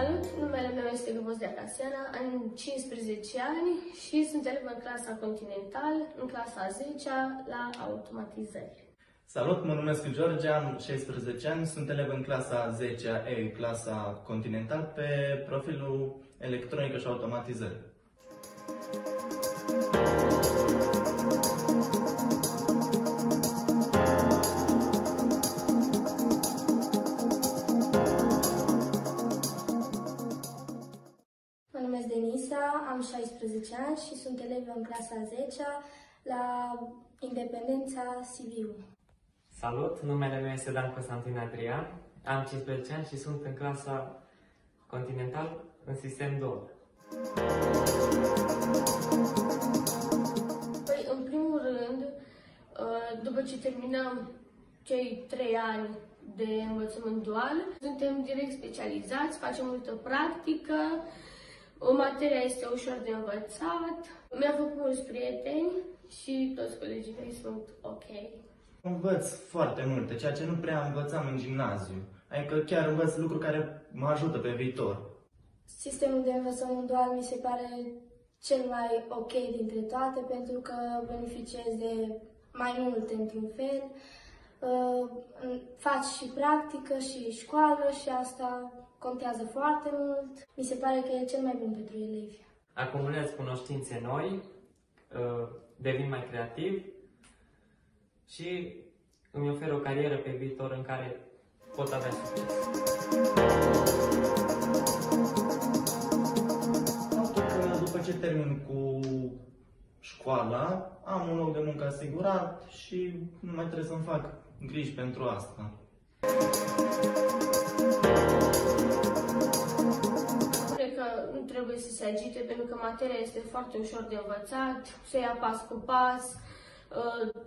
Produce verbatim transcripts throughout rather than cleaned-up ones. Salut! Numele meu este Găvozlea Casiana, am cincisprezece ani și sunt elevă în clasa Continental, în clasa a zecea, la automatizări. Salut! Mă numesc George, am șaisprezece ani, sunt elev în clasa a zecea, E, clasa Continental, pe profilul electronică și automatizări. Am șaisprezece ani și sunt elevă în clasa a zecea la Independența, Sibiu. Salut! Numele meu este Dan Constantin Adrian, am cincisprezece ani și sunt în clasa Continental în sistem doi. Păi, în primul rând, după ce terminăm cei trei ani de învățământ dual, suntem direct specializați, facem multă practică. O materia este ușor de învățat, mi-am făcut mulți prieteni și toți colegii mei sunt ok. Învăț foarte multe, ceea ce nu prea învățam în gimnaziu, adică chiar învăț lucruri care mă ajută pe viitor. Sistemul de învățământ dual mi se pare cel mai ok dintre toate, pentru că beneficiez de mai multe într-un fel, faci și practică și școală și asta contează foarte mult. Mi se pare că e cel mai bun pentru elevi. Acumulez cunoștințe noi, devin mai creativ și îmi ofer o carieră pe viitor în care pot avea succes. După ce termin cu școala, am un loc de muncă asigurat și nu mai trebuie să-mi fac griji pentru asta. Nu trebuie să se agite, pentru că materia este foarte ușor de învățat, se ia pas cu pas,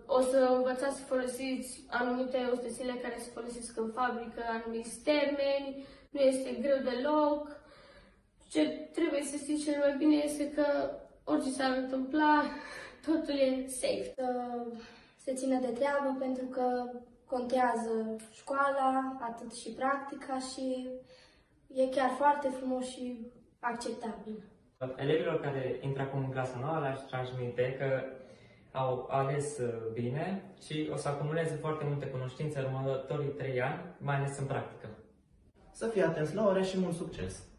o să învățați să folosiți anumite ustensilele care se folosesc în fabrică, anumiți termeni, nu este greu deloc. Ce trebuie să știți cel mai bine este că orice s-ar întâmpla, totul e safe. Se țină de treabă, pentru că contează școala, atât și practica, și e chiar foarte frumos și acceptabil. Elevilor care intră acum în clasa nouă le-aș transmite că au ales bine și o să acumuleze foarte multe cunoștințe în următorii trei ani, mai ales în practică. Să fie atenți la ore și mult succes!